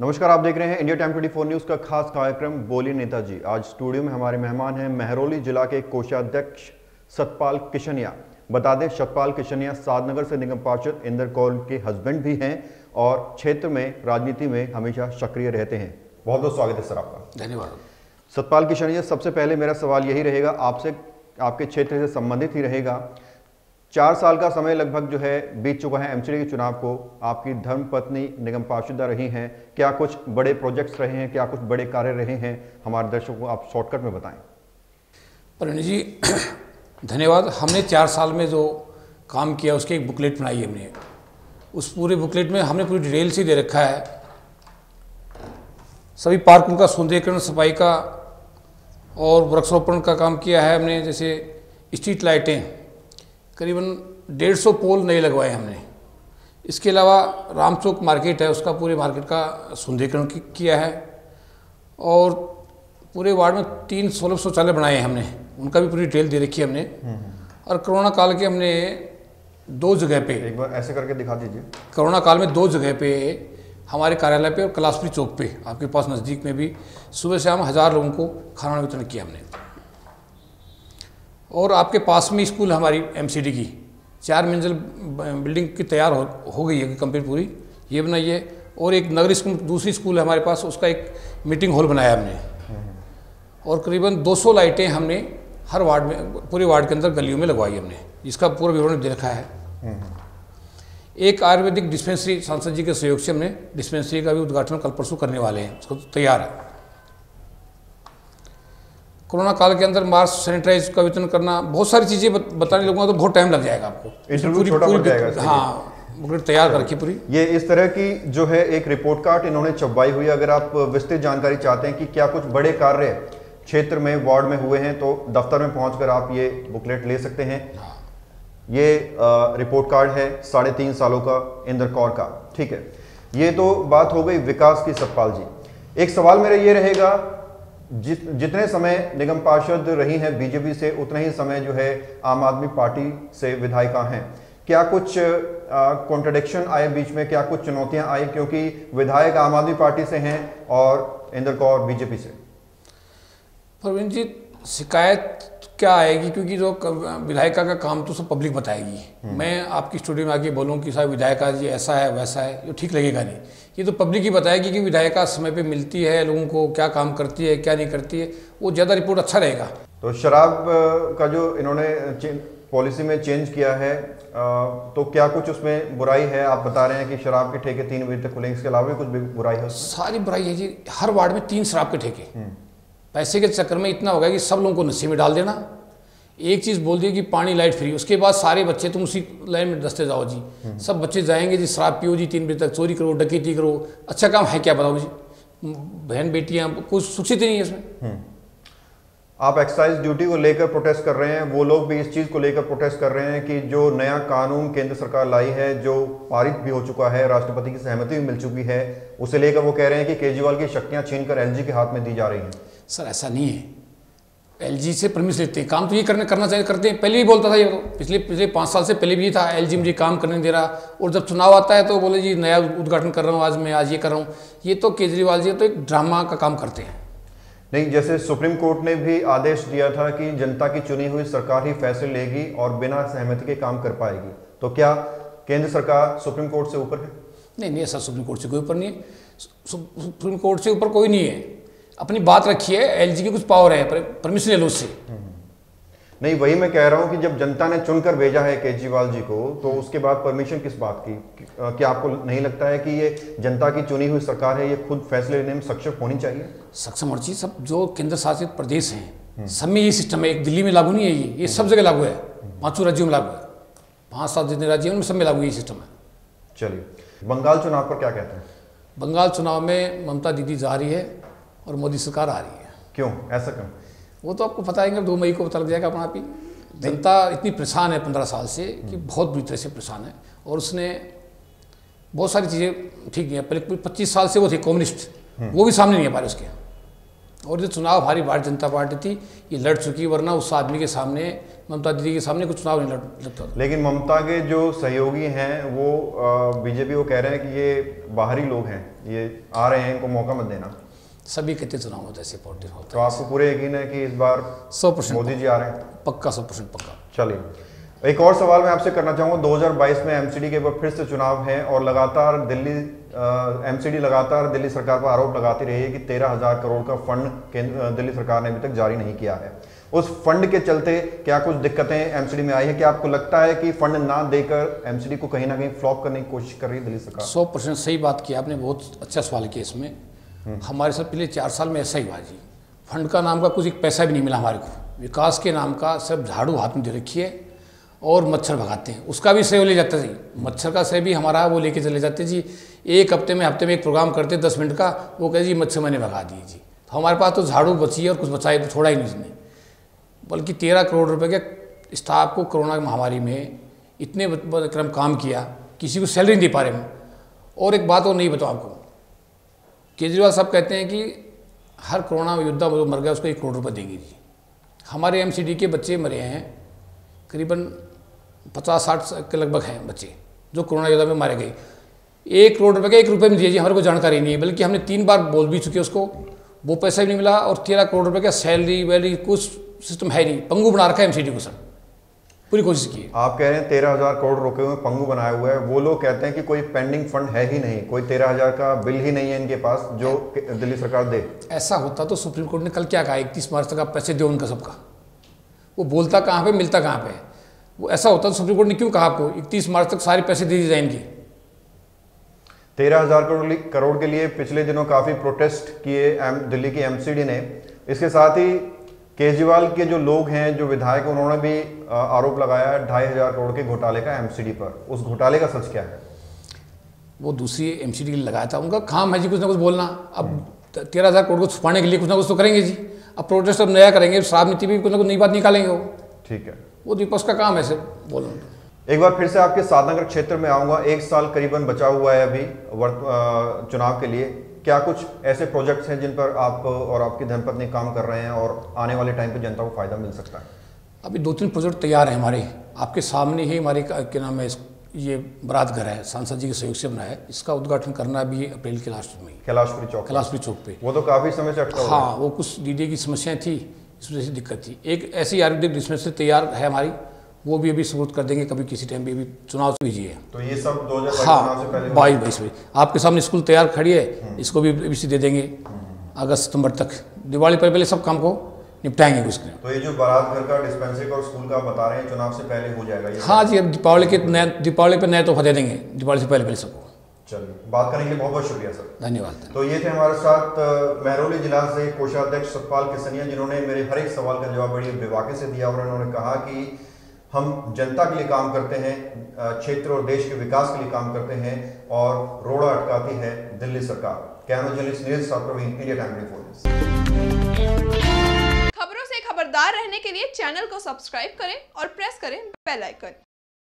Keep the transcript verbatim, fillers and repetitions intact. नमस्कार, आप देख रहे हैं इंडिया टाइम चौबीस न्यूज़ का खास कार्यक्रम बोलिये नेता जी। आज स्टूडियो में हमारे मेहमान हैं महरौली जिला के कोषाध्यक्ष सतपाल किशनिया। बता दें, सतपाल किशनिया साधनगर से निगम पार्षद इंदर कौल के हस्बैंड भी हैं और क्षेत्र में राजनीति में हमेशा सक्रिय रहते हैं। बहुत बहुत स्वागत है सर आपका। धन्यवाद। सतपाल किशनिया, सबसे पहले मेरा सवाल यही रहेगा आपसे, आपके क्षेत्र से संबंधित ही रहेगा। चार साल का समय लगभग जो है बीत चुका है एमसीडी के चुनाव को। आपकी धर्मपत्नी निगम पार्षदा रही हैं, क्या कुछ बड़े प्रोजेक्ट्स रहे हैं, क्या कुछ बड़े कार्य रहे हैं, हमारे दर्शकों को आप शॉर्टकट में बताएं। परिणय जी धन्यवाद। हमने चार साल में जो काम किया उसकी एक बुकलेट बनाई है हमने। उस पूरे बुकलेट में हमने पूरी डिटेल से दे रखा है, सभी पार्कों का सौंदर्यकरण, सफाई का और वृक्षारोपण का काम किया है हमने। जैसे स्ट्रीट लाइटें करीबन डेढ़ सौ पोल नए लगवाए हमने। इसके अलावा राम मार्केट है, उसका पूरे मार्केट का सौंदर्यकरण किया है और पूरे वार्ड में तीन सोलह शौचालय बनाए हैं हमने, उनका भी पूरी डिटेल दे रखी है हमने। और कोरोना काल के हमने दो जगह पे, एक बार ऐसे करके दिखा दीजिए, कोरोना काल में दो जगह पे, हमारे कार्यालय पे और कैलाशपुरी चौक पे आपके पास नज़दीक में भी सुबह शाम हज़ार लोगों को खाना वितरण किया हमने। और आपके पास में स्कूल हमारी एमसीडी की चार मंजिल बिल्डिंग की तैयार हो, हो गई है कंप्लीट पूरी, ये बनाइए। और एक नगर स्कूल, दूसरी स्कूल है हमारे पास, उसका एक मीटिंग हॉल बनाया हमने। और करीबन दो सौ लाइटें हमने हर वार्ड में, पूरे वार्ड के अंदर गलियों में लगवाई हमने, इसका पूरा विवरण दे रखा है। एक आयुर्वेदिक डिस्पेंसरी सांसद जी के सहयोग से हमने डिस्पेंसरी का भी उद्घाटन कल परसों करने वाले हैं, उसको तो तैयार है। कोरोना काल के अंदर मास्क, सैनिटाइज का वितरण करना, बहुत सारी चीज़ें बत, बताने लगूंगा तो बहुत टाइम लग जाएगा आपको। पूरी पूरी हाँ बुकलेट तैयार करके पूरी, ये इस तरह की जो है एक रिपोर्ट कार्ड इन्होंने छपवाई हुई है। अगर आप विस्तृत जानकारी चाहते हैं कि क्या कुछ बड़े कार्य क्षेत्र में, वार्ड में हुए हैं, तो दफ्तर में पहुंचकर आप ये बुकलेट ले सकते हैं। ये रिपोर्ट कार्ड है साढ़े तीन सालों का इंदर कौल का। ठीक है, ये तो बात हो गई विकास की सतपाल जी। एक सवाल मेरा ये रहेगा, जित जितने समय निगम पार्षद रही हैं बीजेपी से, उतने ही समय जो है आम आदमी पार्टी से विधायिका हैं। क्या कुछ कॉन्ट्रडिक्शन आए बीच में, क्या कुछ चुनौतियां आई, क्योंकि विधायक आम आदमी पार्टी से हैं और इंदर कौर बीजेपी से? प्रवीण जी शिकायत क्या आएगी, क्योंकि जो विधायिका का काम तो सब पब्लिक बताएगी। मैं आपकी स्टूडियो में आके बोलूँ कि साहब विधायिका जी ऐसा है वैसा है, ये ठीक लगेगा नहीं। ये तो पब्लिक ही बताएगी कि विधायिका समय पे मिलती है लोगों को, क्या काम करती है क्या नहीं करती है, वो ज़्यादा रिपोर्ट अच्छा रहेगा। तो शराब का जो इन्होंने पॉलिसी में चेंज किया है, तो क्या कुछ उसमें बुराई है? आप बता रहे हैं कि शराब के ठेके तीन बजे तक खुलेंगे, इसके अलावा भी कुछ बुराई है? सारी बुराई है जी। हर वार्ड में तीन शराब के ठेके, पैसे के चक्कर में इतना होगा कि सब लोगों को नशे में डाल देना। एक चीज़ बोल दी कि पानी लाइट फ्री, उसके बाद सारे बच्चे तुम उसी लाइन में दस्ते जाओ जी, सब बच्चे जाएंगे जी, शराब पियो जी, तीन बजे तक चोरी करो, डकैती करो। अच्छा काम है क्या बताओ जी? बहन बेटियाँ कुछ सुरक्षित नहीं है इसमें। आप एक्साइज ड्यूटी को लेकर प्रोटेस्ट कर रहे हैं, वो लोग भी इस चीज़ को लेकर प्रोटेस्ट कर रहे हैं कि जो नया कानून केंद्र सरकार लाई है, जो पारित भी हो चुका है, राष्ट्रपति की सहमति भी मिल चुकी है, उसे लेकर वो कह रहे हैं कि केजरीवाल की शक्तियाँ छीनकर एलजी के हाथ में दी जा रही हैं। सर ऐसा नहीं है, एलजी से परमिशन लेते हैं, काम तो ये करने करना चाहिए, करते हैं। पहले भी बोलता था ये, पिछले पिछले पाँच साल से पहले भी ये था, एलजी मुझे काम करने दे रहा, और जब चुनाव आता है तो बोले जी नया उद्घाटन कर रहा हूँ आज, मैं आज ये कर रहा हूँ। ये तो केजरीवाल जी तो एक ड्रामा का काम करते हैं। नहीं, जैसे सुप्रीम कोर्ट ने भी आदेश दिया था कि जनता की चुनी हुई सरकार ही फैसले लेगी और बिना सहमति के काम कर पाएगी, तो क्या केंद्र सरकार सुप्रीम कोर्ट से ऊपर है? नहीं नहीं, ऐसा सुप्रीम कोर्ट से कोई ऊपर नहीं है, सुप्रीम कोर्ट से ऊपर कोई नहीं है। अपनी बात रखिए, एलजी की कुछ पावर है, परमिशन ले लो उससे। नहीं, वही मैं कह रहा हूँ कि जब जनता ने चुनकर भेजा है केजरीवाल जी को, तो उसके बाद परमिशन किस बात की? क्या आपको नहीं लगता है कि ये जनता की चुनी हुई सरकार है, ये खुद फैसले लेने में सक्षम होनी चाहिए? सक्षम होनी चाहिए। सब जो केंद्र शासित प्रदेश हैं सब में ये सिस्टम है, एक दिल्ली में लागू नहीं है ये, ये सब जगह लागू है, पाँचों राज्यों में लागू है, पाँच सात जितने राज्य हैं उनमें सब में लागू ये सिस्टम है। चलिए, बंगाल चुनाव पर क्या कहते हैं? बंगाल चुनाव में ममता दीदी जा रही है और मोदी सरकार आ रही है। क्यों ऐसा क्यों? वो तो आपको पता है, दो मई को पता लग जाएगा अपना आप ही। जनता इतनी परेशान है पंद्रह साल से कि बहुत बुरी तरह से परेशान है, और उसने बहुत सारी चीज़ें ठीक नहीं है। पहले पच्चीस साल से वो थे कम्युनिस्ट, वो भी सामने नहीं आ पा रहे उसके, और जो चुनाव हमारी भारतीय जनता पार्टी थी ये लड़ चुकी, वरना उस आदमी के सामने ममता दीदी के सामने कुछ चुनाव नहीं लड़ता। लेकिन ममता के जो सहयोगी हैं वो बीजेपी वो कह रहे हैं कि ये बाहरी लोग हैं, ये आ रहे हैं, इनको मौका मत देना। सभी कितने चुनाव होते हैं, सपोर्टेड होते हैं, तो आपको पूरे यकीन है कि इस बार सौ परसेंट मोदी जी आ रहे हैं? पक्का, सौ परसेंट पक्का। चलिए, एक और सवाल मैं आपसे करना चाहूँगा। दो हज़ार बाईस में एमसीडी के ऊपर फिर से चुनाव है और लगातार दिल्ली एमसीडी लगातार दिल्ली सरकार पर आरोप लगाती रही है कि तेरह हजार करोड़ का फंड दिल्ली सरकार ने अभी तक जारी नहीं किया है। उस फंड के चलते क्या कुछ दिक्कतें एमसीडी में आई है? क्या आपको लगता है कि फंड ना देकर एमसीडी को कहीं ना कहीं फ्लॉप करने की कोशिश कर रही है दिल्ली सरकार? सौ परसेंट सही बात की आपने, बहुत अच्छा सवाल किया। इसमें हमारे साथ पिछले चार साल में ऐसा ही हुआ जी। फंड का नाम का कुछ एक पैसा भी नहीं मिला हमारे को। विकास के नाम का सिर्फ झाड़ू हाथ में दे रखी है और मच्छर भगाते हैं। उसका भी सेव ले जाता जी, मच्छर का सेव भी हमारा वो लेके चले जाते जी। एक हफ्ते में हफ्ते में एक प्रोग्राम करते दस मिनट का, वो कहे जी मच्छर मैंने भगा दिए जी। तो हमारे पास तो झाड़ू बची है और कुछ बचाए तो छोड़ा ही नहीं उसने। बल्कि तेरह करोड़ रुपए के स्टाफ को कोरोना महामारी में इतने क्रम काम किया, किसी को सैलरी नहीं दे पा रहे हम। और एक बात और नहीं बताओ आपको, केजरीवाल साहब कहते हैं कि हर कोरोना योद्धा जो मर गया उसको एक करोड़ रुपये देंगे जी। हमारे एमसीडी के बच्चे मरे हैं, करीबन पचास साठ के लगभग हैं बच्चे जो कोरोना योद्धा में मारे गए। एक करोड़ रुपए के एक रुपये में दिए जी, हमारे को जानकारी नहीं है। बल्कि हमने तीन बार बोल भी चुके उसको, वो पैसा भी नहीं मिला और तेरह करोड़ रुपए का सैलरी वैलरी कुछ सिस्टम है नहीं। पंगू बना रखा है एमसीडी को सर, पूरी कोशिश की है। आप कह रहे हैं तेरह हजार करोड़ रुपए में पंगू बनाया हुआ है। वो लोग कहते हैं कि कोई पेंडिंग फंड है ही नहीं, कोई तेरह हजार का बिल ही नहीं है इनके पास जो दिल्ली सरकार दे। ऐसा होता तो सुप्रीम कोर्ट ने कल क्या कहा, इकतीस मार्च तक आप पैसे दो उनका सबका। वो बोलता कहाँ पे, मिलता कहाँ पे। वो ऐसा होता तो सुप्रीम कोर्ट ने क्यों कहा आपको इकतीस मार्च तक सारे पैसे दे दिए जाए इनके। तेरह हजार करोड़ करोड़ के लिए पिछले दिनों काफी प्रोटेस्ट किए दिल्ली की एमसीडी ने। इसके साथ ही केजरीवाल के जो लोग हैं, जो विधायक, उन्होंने भी आरोप लगाया है ढाई हजार करोड़ के घोटाले का एमसीडी पर। उस घोटाले का सच क्या है? वो दूसरी एमसीडी के लिए लगाया था, उनका काम है जी कुछ ना कुछ बोलना। अब तेरह हजार करोड़ को छुपाने के लिए कुछ ना कुछ तो करेंगे जी। अब प्रोटेस्ट अब नया करेंगे, शराब नीति भी कुछ ना कुछ नई बात निकालेंगे वो। ठीक है, वो विपक्ष का काम है सिर्फ बोलना। एक बार फिर से आपके साधनगर क्षेत्र में आऊँगा। एक साल करीबन बचा हुआ है अभी चुनाव के लिए। क्या कुछ ऐसे प्रोजेक्ट्स हैं जिन पर आप और आपकी धर्मपत्नी काम कर रहे हैं और आने वाले टाइम पर जनता को फ़ायदा मिल सकता है? अभी दो तीन प्रोजेक्ट तैयार हैं हमारे। आपके सामने ही हमारे क्या नाम है, ये बारात घर है, सांसद जी के सहयोग से बना है। इसका उद्घाटन करना अभी अप्रैल के लास्ट में, कैलाशपुरी चौक कैलाशपुरी चौक पे। वो तो काफ़ी समय से अटका। हाँ, वो कुछ डीडीए की समस्याएँ थी, इस वजह से दिक्कत थी। एक ऐसी आयुर्वेदिक डिस्पेंसरी तैयार है हमारी, वो भी अभी सबूत कर देंगे कभी किसी टाइम भी। अभी चुनाव से भी है तो ये सब दो हज़ार हाँ बाईस बाईस में आपके सामने स्कूल तैयार खड़ी है, इसको भी अभी दे देंगे अगस्त सितंबर तक। दिवाली पर पहले सब काम को निपटाएंगे उसके। तो ये जो बारात घर का, डिस्पेंसरी और स्कूल का बता रहे हैं, चुनाव से पहले हो जाएगा ये? हाँ जी, अब दीपावली के नए दीपावली पर नए तोहफा दे देंगे दिवाली से पहले पहले सबको। चलिए, बात करने के लिए बहुत बहुत शुक्रिया सर, धन्यवाद। तो ये थे हमारे साथ महरौली जिला से कोषाध्यक्ष सतपाल किशनिया, जिन्होंने मेरे हर एक सवाल का जवाब बड़ी बेवाके से दिया और उन्होंने कहा कि हम जनता के लिए काम करते हैं, क्षेत्र और देश के विकास के लिए काम करते हैं और रोड़ा अटकाती है दिल्ली सरकार। कैमरा जर्नलिस्ट नीरज साप्रवीण, इंडिया टाइम ट्वेंटी फोर। खबरों से खबरदार रहने के लिए चैनल को सब्सक्राइब करें और प्रेस करें बेल आइकन।